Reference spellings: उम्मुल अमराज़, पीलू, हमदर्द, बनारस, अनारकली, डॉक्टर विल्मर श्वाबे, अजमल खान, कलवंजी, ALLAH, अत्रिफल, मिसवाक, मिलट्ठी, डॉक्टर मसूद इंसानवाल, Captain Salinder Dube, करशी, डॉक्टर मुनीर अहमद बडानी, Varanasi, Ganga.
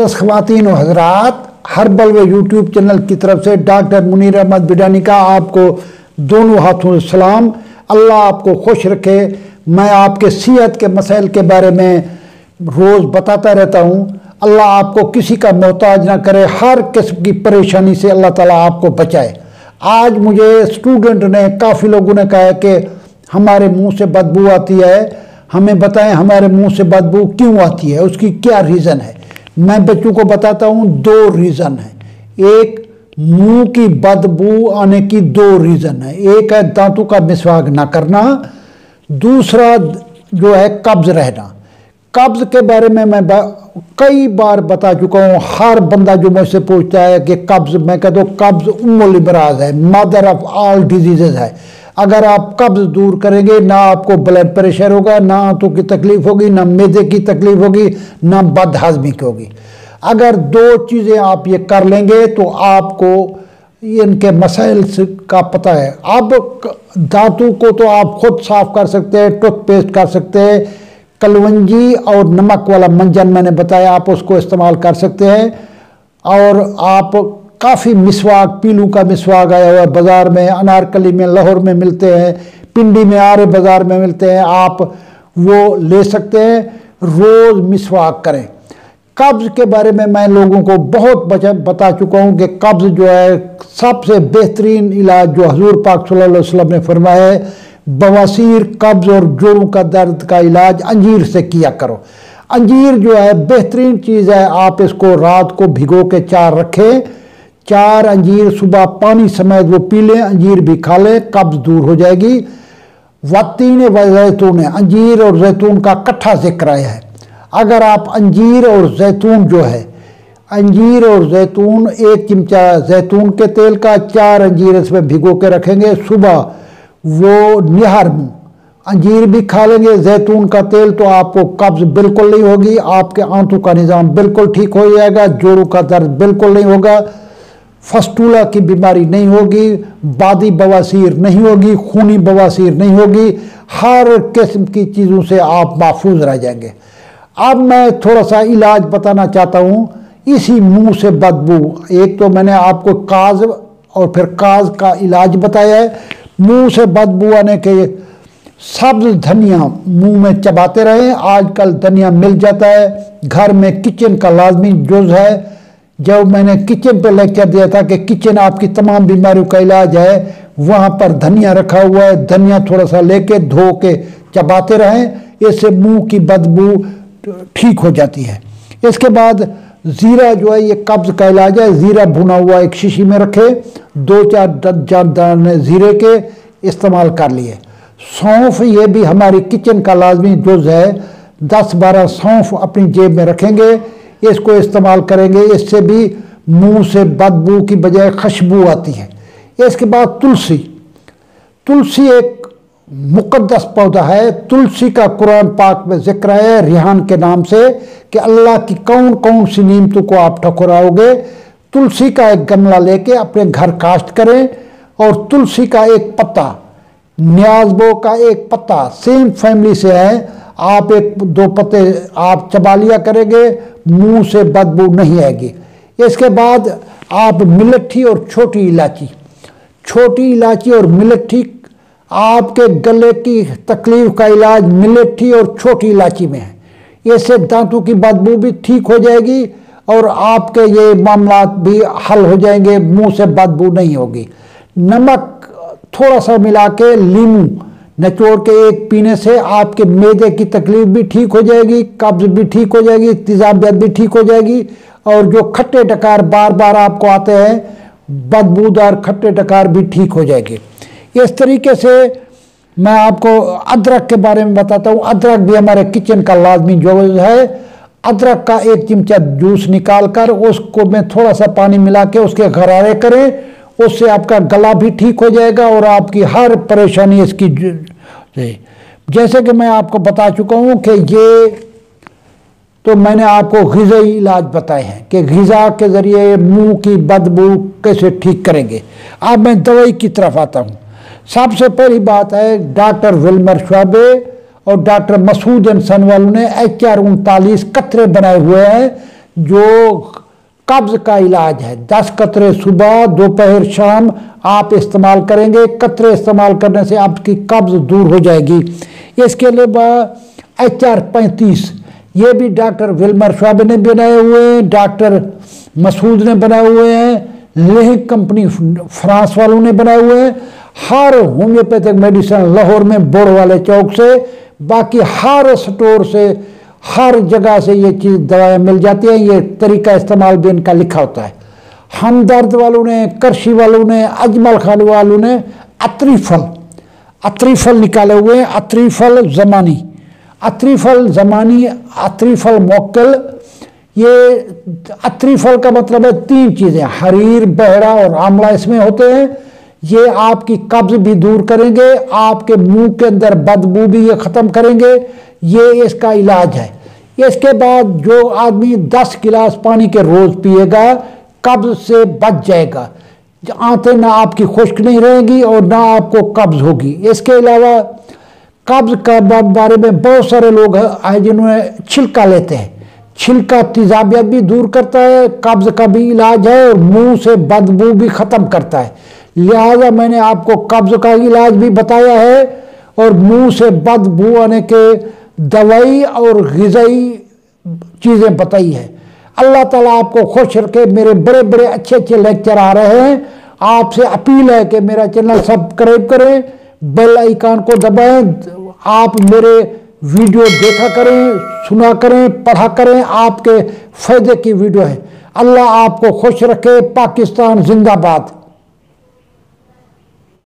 ख़वातीन और हज़रात, हर्बल व यूट्यूब चैनल की तरफ से डॉक्टर मुनीर अहमद बडानी का आपको दोनों हाथों से सलाम। अल्लाह आपको खुश रखे। मैं आपके सेहत के मसाइल के बारे में रोज़ बताता रहता हूँ। अल्लाह आपको किसी का मोहताज ना करे, हर किस्म की परेशानी से अल्लाह ताला आपको बचाए। आज मुझे स्टूडेंट ने, काफ़ी लोगों ने कहा कि हमारे मुँह से बदबू आती है, हमें बताएं हमारे मुँह से बदबू क्यों आती है, उसकी क्या रीज़न है। मैं बच्चों को बताता हूँ दो रीज़न है। एक, मुंह की बदबू आने की दो रीज़न है। एक है दांतों का मिसवाक ना करना, दूसरा जो है कब्ज़ रहना। कब्ज़ के बारे में मैं कई बार बता चुका हूँ। हर बंदा जो मुझसे पूछता है कि कब्ज़, मैं कहता हूँ कब्ज़ उम्मुल अमराज़ है, मदर ऑफ़ ऑल डिजीज़ है। अगर आप कब्ज़ दूर करेंगे ना आपको ब्लड प्रेशर होगा, ना आंतों की तकलीफ़ होगी, ना मेदे की तकलीफ़ होगी, ना बदहाज़मी की होगी। अगर दो चीज़ें आप ये कर लेंगे तो आपको इनके मसाइल का पता है। अब दांतों को तो आप ख़ुद साफ़ कर सकते हैं, टूथपेस्ट कर सकते हैं, कलवंजी और नमक वाला मंजन मैंने बताया, आप उसको इस्तेमाल कर सकते हैं। और आप काफ़ी मिसवाक, पीलू का मिसवाक आया हुआ है बाज़ार में, अनारकली में, लाहौर में मिलते हैं, पिंडी में, आरे बाज़ार में मिलते हैं, आप वो ले सकते हैं। रोज़ मिसवाक करें। कब्ज़ के बारे में मैं लोगों को बहुत बता चुका हूँ कि कब्ज़ जो है सबसे बेहतरीन इलाज जो हजूर पाक सल्लल्लाहु अलैहि वसल्लम ने फरमाया है, बवासीर, कब्ज़ और जोड़ों का दर्द का इलाज अंजीर से किया करो। अंजीर जो है बेहतरीन चीज़ है। आप इसको रात को भिगो के चार रखें, चार अंजीर सुबह पानी समेत वो पी लें, अंजीर भी खा लें, कब्ज़ दूर हो जाएगी। वतीन व जैतून है, अंजीर और जैतून का इकट्ठा जिक्र आया है। अगर आप अंजीर और जैतून जो है, अंजीर और जैतून, एक चिमचा जैतून के तेल का, चार अंजीर इसमें भिगो के रखेंगे, सुबह वो निहार में अंजीर भी खा लेंगे, जैतून का तेल, तो आपको कब्ज़ बिल्कुल नहीं होगी, आपके आंतों का निज़ाम बिल्कुल ठीक हो जाएगा, जोड़ों का दर्द बिल्कुल नहीं होगा, फस्टूला की बीमारी नहीं होगी, बादी बवासीर नहीं होगी, खूनी बवासीर नहीं होगी, हर किस्म की चीज़ों से आप महफूज रह जाएंगे। अब मैं थोड़ा सा इलाज बताना चाहता हूँ इसी मुंह से बदबू। एक तो मैंने आपको काज और फिर काज का इलाज बताया है। मुंह से बदबू आने के, सब्ज़ धनिया मुंह में चबाते रहें। आजकल धनिया मिल जाता है घर में, किचन का लाजमी जुज़ है। जब मैंने किचन पर लेक्चर दिया था कि किचन आपकी तमाम बीमारियों का इलाज है, वहाँ पर धनिया रखा हुआ है, धनिया थोड़ा सा लेके धो के चबाते रहें, इससे मुंह की बदबू ठीक हो जाती है। इसके बाद ज़ीरा जो है ये कब्ज़ का इलाज है। ज़ीरा भुना हुआ एक शीशी में रखे, दो चार दाने ज़ीरे के इस्तेमाल कर लिए। सौंफ, ये भी हमारी किचन का लाजमी जुज़ है, 10-12 सौंफ अपनी जेब में रखेंगे, इसको इस्तेमाल करेंगे, इससे भी मुंह से बदबू की बजाय खुशबू आती है। इसके बाद तुलसी, तुलसी एक मुकद्दस पौधा है। तुलसी का कुरान पाक में जिक्र है रिहान के नाम से कि अल्लाह की कौन कौन सी नियमतों को आप ठुकराओगे। तुलसी का एक गमला लेके अपने घर काश्त करें और तुलसी का एक पत्ता, न्याजबो का एक पत्ता, सेम फैमिली से है, आप एक दो पत्ते आप चबा लिया करेंगे, मुंह से बदबू नहीं आएगी। इसके बाद आप मिलट्ठी और छोटी इलायची, छोटी इलायची और मिलट्ठी, आपके गले की तकलीफ़ का इलाज मिलट्ठी और छोटी इलायची में है। इससे दांतों की बदबू भी ठीक हो जाएगी और आपके ये मामलात भी हल हो जाएंगे, मुंह से बदबू नहीं होगी। नमक थोड़ा सा मिला के लीमू निचोड़ के एक पीने से आपके मेदे की तकलीफ़ भी ठीक हो जाएगी, कब्ज़ भी ठीक हो जाएगी, तेजाबियत भी ठीक हो जाएगी। और जो खट्टे डकार बार बार आपको आते हैं, बदबूदार खट्टे डकार भी ठीक हो जाएगी। इस तरीके से मैं आपको अदरक के बारे में बताता हूँ। अदरक भी हमारे किचन का लाजमी जुज़ है। अदरक का एक चिमचा जूस निकाल कर उसको में थोड़ा सा पानी मिला के उसके गरारे करें, उससे आपका गला भी ठीक हो जाएगा और आपकी हर परेशानी इसकी, जैसे कि मैं आपको बता चुका हूँ कि ये तो मैंने आपको ग़िज़ाई इलाज बताए हैं कि ग़िज़ा के ज़रिए मुंह की बदबू कैसे ठीक करेंगे। अब मैं दवाई की तरफ आता हूँ। सबसे पहली बात है, डॉक्टर विल्मर श्वाबे और डॉक्टर मसूद इंसानवाल ने HR 39 कतरे बनाए हुए हैं जो कब्ज़ का इलाज है 10 कतरे सुबह, दोपहर, शाम आप इस्तेमाल करेंगे। कतरे इस्तेमाल करने से आपकी कब्ज़ दूर हो जाएगी। इसके अलावा HR 35 ये भी डॉक्टर विल्मर श्वाबे ने बनाए हुए हैं, डॉक्टर मसूद ने बनाए हुए हैं, लेह कंपनी फ्रांस वालों ने बनाए हुए हैं। हर होम्योपैथिक मेडिसिन लाहौर में बोर वाले चौक से, बाकी हर स्टोर से, हर जगह से ये चीज़ दवाएं मिल जाती हैं। ये तरीका इस्तेमाल भी इनका लिखा होता है। हमदर्द वालों ने, करशी वालों ने, अजमल खान वालों ने अत्रिफल निकाले हुए हैं। अत्रिफल ज़मानी, अत्रिफल मोक्कल। ये अत्रिफल का मतलब है 3 चीज़ें, हरीर, बहरा और आंवला इसमें होते हैं। ये आपकी कब्ज़ भी दूर करेंगे, आपके मुंह के अंदर बदबू भी ये ख़त्म करेंगे। ये इसका इलाज है। इसके बाद जो आदमी 10 गिलास पानी के रोज़ पिएगा, कब्ज़ से बच जाएगा। आंतें ना आपकी खुश्क नहीं रहेंगी और ना आपको कब्ज़ होगी। इसके अलावा कब्ज़ का बारे में बहुत सारे लोग हैं जिन्होंने छिलका लेते हैं। छिलका तेजाबियत भी दूर करता है, कब्ज़ का भी इलाज है और मुंह से बदबू भी ख़त्म करता है। लिहाजा मैंने आपको कब्ज़ का इलाज भी बताया है और मुंह से बदबू आने के दवाई और ग़िज़ाई चीज़ें बताई है। अल्लाह ताला आपको खुश रखे। मेरे बड़े बड़े अच्छे अच्छे लेक्चर आ रहे हैं। आपसे अपील है कि मेरा चैनल सब्सक्राइब करें, बेल आइकन को दबाएं, आप मेरे वीडियो देखा करें, सुना करें, पढ़ा करें, आपके फ़ायदे की वीडियो है। अल्लाह आपको खुश रखे। पाकिस्तान जिंदाबाद।